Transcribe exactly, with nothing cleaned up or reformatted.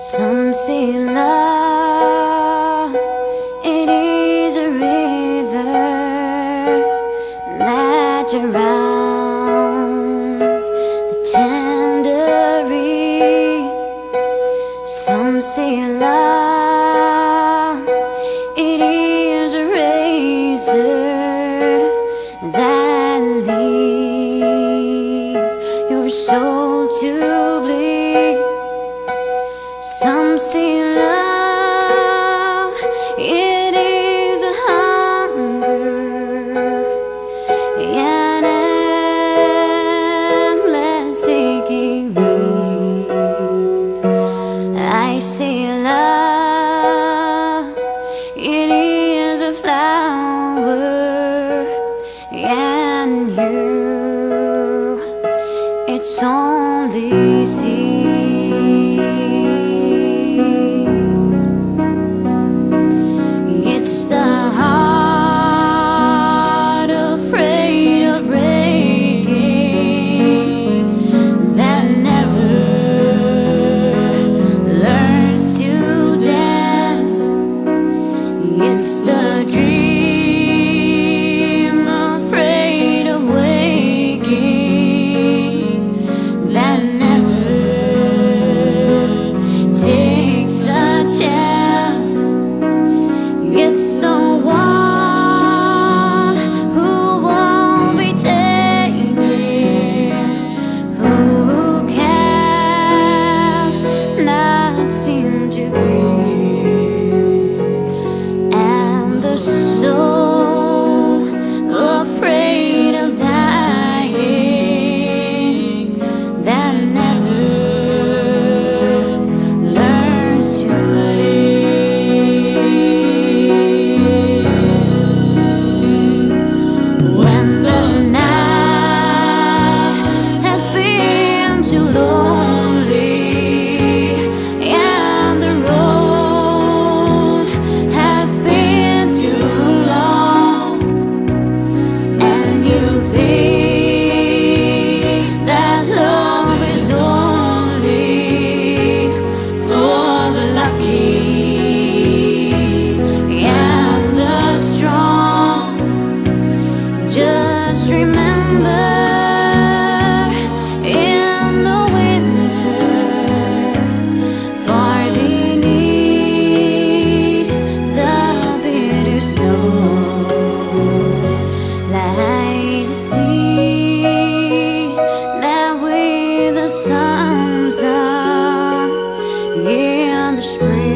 Some see love, it is a river that drowns the tenderly. Some see love, it is a razor that leaves your soul to bleed. Some see love, it is a hunger, an endless aching need. I see love, it is a flower, and you, it's only seed. It's the dream afraid of waking that never takes a chance. It's the one who won't be taken, who cannot seem to grieve. Spring.